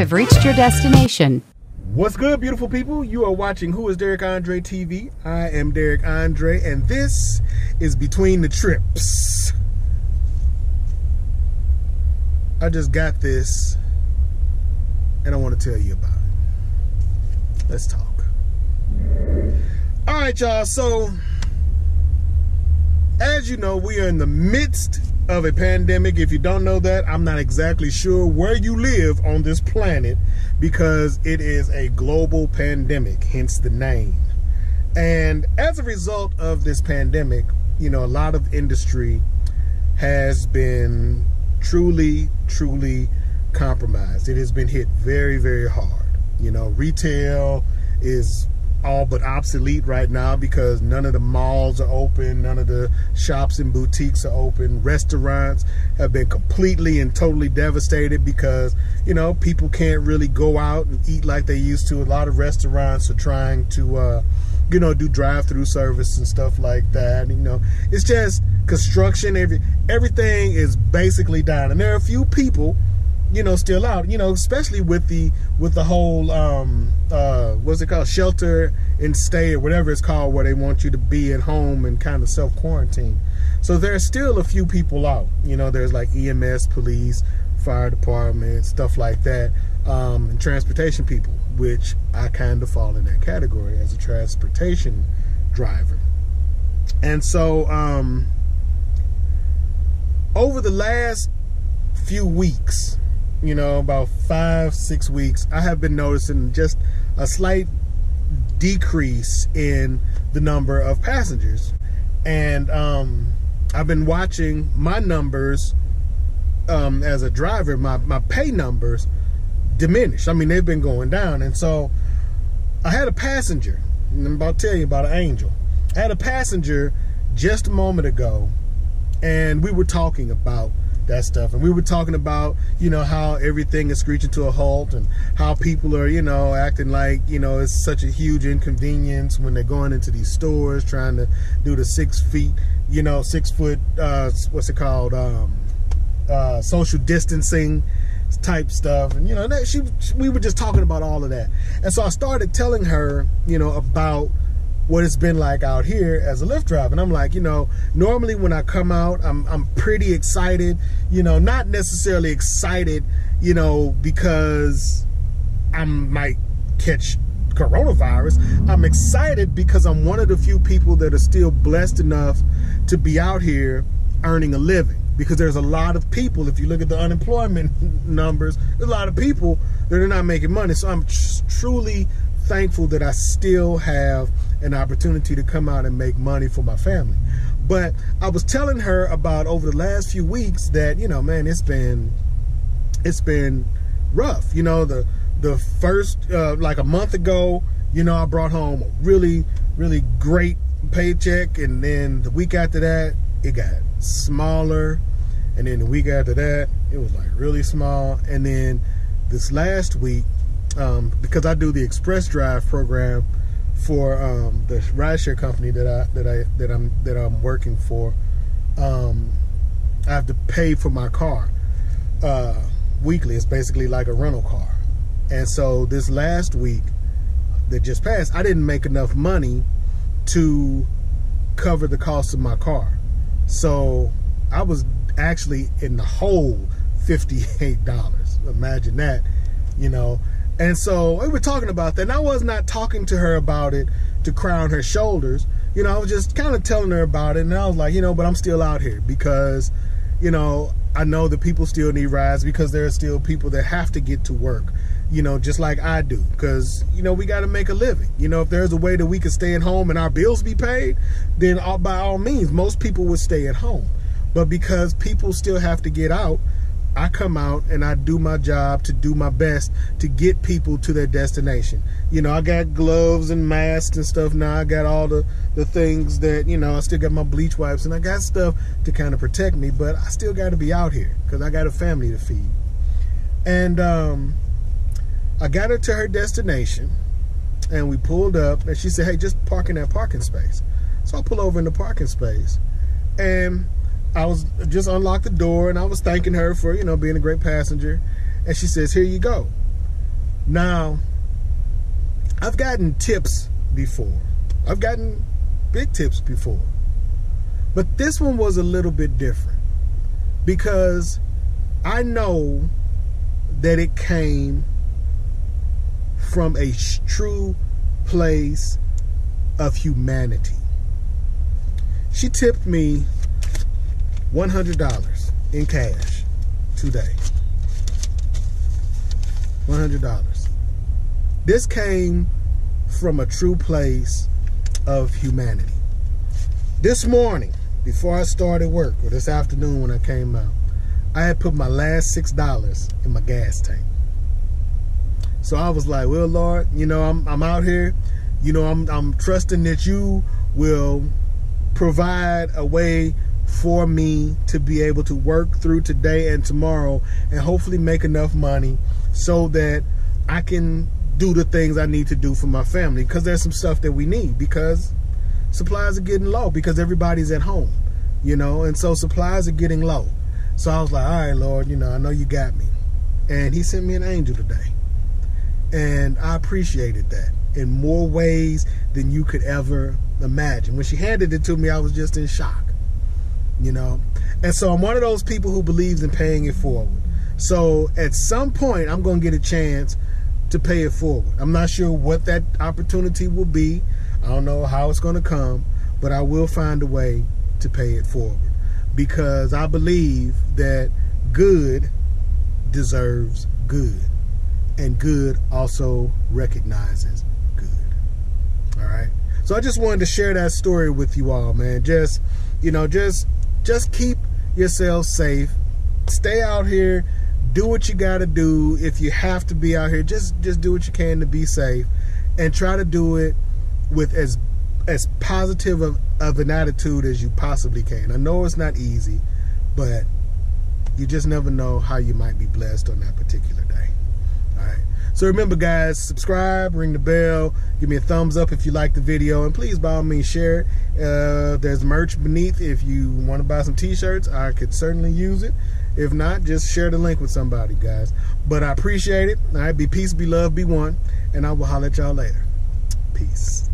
have reached your destination. What's good, beautiful people? You are watching Who is Derek Andre TV. I am Derek Andre, and this is Between the Trips. I just got this, and I want to tell you about it. Let's talk. All right, y'all, so as you know, we are in the midst of a pandemic. If you don't know that, I'm not exactly sure where you live on this planet, because it is a global pandemic, hence the name. And as a result of this pandemic, you know, a lot of industry has been truly compromised. It has been hit very, very hard. You know, retail is all but obsolete right now because none of the malls are open, none of the shops and boutiques are open. Restaurants have been completely and totally devastated because, you know, people can't really go out and eat like they used to. A lot of restaurants are trying to, you know, do drive-through service and stuff like that. You know, it's just construction. Everything is basically down, and there are a few people, you know, still out, you know, especially with the whole what's it called, shelter and stay, or whatever it's called, where they want you to be at home and kind of self quarantine. So there's still a few people out, you know. There's like EMS, police, fire department, stuff like that, and transportation people, which I kind of fall in that category as a transportation driver. And so over the last few weeks, you know, about 5-6 weeks, I have been noticing just a slight decrease in the number of passengers. And I've been watching my numbers as a driver, my pay numbers diminish. I mean, they've been going down. And so I had a passenger, and I'm about to tell you about an angel. I had a passenger just a moment ago, and we were talking about that stuff, and we were talking about, you know, how everything is screeching to a halt, and how people are, you know, acting like, you know, it's such a huge inconvenience when they're going into these stores trying to do the 6 feet, you know, 6 foot what's it called, social distancing type stuff. And, you know, that we were just talking about all of that. And so I started telling her, you know, about what it's been like out here as a Lyft driver. And I'm like, you know, normally when I come out, I'm pretty excited, you know, not necessarily excited, you know, because I might catch coronavirus. I'm excited because I'm one of the few people that are still blessed enough to be out here earning a living, because there's a lot of people, if you look at the unemployment numbers, there's a lot of people that are not making money. So I'm truly thankful that I still have an opportunity to come out and make money for my family. But I was telling her about over the last few weeks that, you know, man, it's been rough. You know, the first like a month ago, you know, I brought home a really great paycheck, and then the week after that it got smaller, and then the week after that it was like really small, and then this last week, because I do the express drive program for the rideshare company that I'm working for, I have to pay for my car weekly. It's basically like a rental car. And so this last week that just passed, I didn't make enough money to cover the cost of my car. So I was actually in the hole $58. Imagine that, you know. And so we were talking about that, and I was not talking to her about it to cry on her shoulders. You know, I was just kind of telling her about it, and I was like, you know, but I'm still out here because, you know, I know that people still need rides, because there are still people that have to get to work, you know, just like I do, because, you know, we got to make a living. You know, if there's a way that we could stay at home and our bills be paid, then by all means, most people would stay at home. But because people still have to get out, I come out and I do my job to do my best to get people to their destination. You know, I got gloves and masks and stuff now. I got all the things that, you know, I still got my bleach wipes, and I got stuff to kind of protect me, but I still got to be out here because I got a family to feed. And I got her to her destination, and we pulled up, and she said, hey, just park in that parking space. So I pull over in the parking space, and I was just unlocked the door, and I was thanking her for, you know, being a great passenger. And she says, here you go. Now, I've gotten tips before. I've gotten big tips before. But this one was a little bit different, because I know that it came from a true place of humanity. She tipped me $100 in cash today. $100. This came from a true place of humanity. This morning, before I started work, or this afternoon when I came out, I had put my last $6 in my gas tank. So I was like, well, Lord, you know, I'm out here. You know, I'm trusting that you will provide a way for me to be able to work through today and tomorrow and hopefully make enough money so that I can do the things I need to do for my family. Because there's some stuff that we need, because supplies are getting low, because everybody's at home, you know, and so supplies are getting low. So I was like, all right, Lord, you know, I know you got me. And he sent me an angel today. And I appreciated that in more ways than you could ever imagine. When she handed it to me, I was just in shock, you know. And so I'm one of those people who believes in paying it forward. So at some point, I'm going to get a chance to pay it forward. I'm not sure what that opportunity will be. I don't know how it's going to come, but I will find a way to pay it forward. Because I believe that good deserves good, and good also recognizes good. All right. So I just wanted to share that story with you all, man. Just, you know, just keep yourself safe. Stay out here. Do what you got to do. If you have to be out here, just do what you can to be safe, and try to do it with as positive of an attitude as you possibly can. I know it's not easy, but you just never know how you might be blessed on that particular day. All right. So remember, guys, subscribe, ring the bell, give me a thumbs up if you like the video, and please, by all means, share it. There's merch beneath. If you want to buy some t-shirts, I could certainly use it. If not, just share the link with somebody, guys. But I appreciate it. All right. Be peace, be love, be one, and I will holler at y'all later. Peace.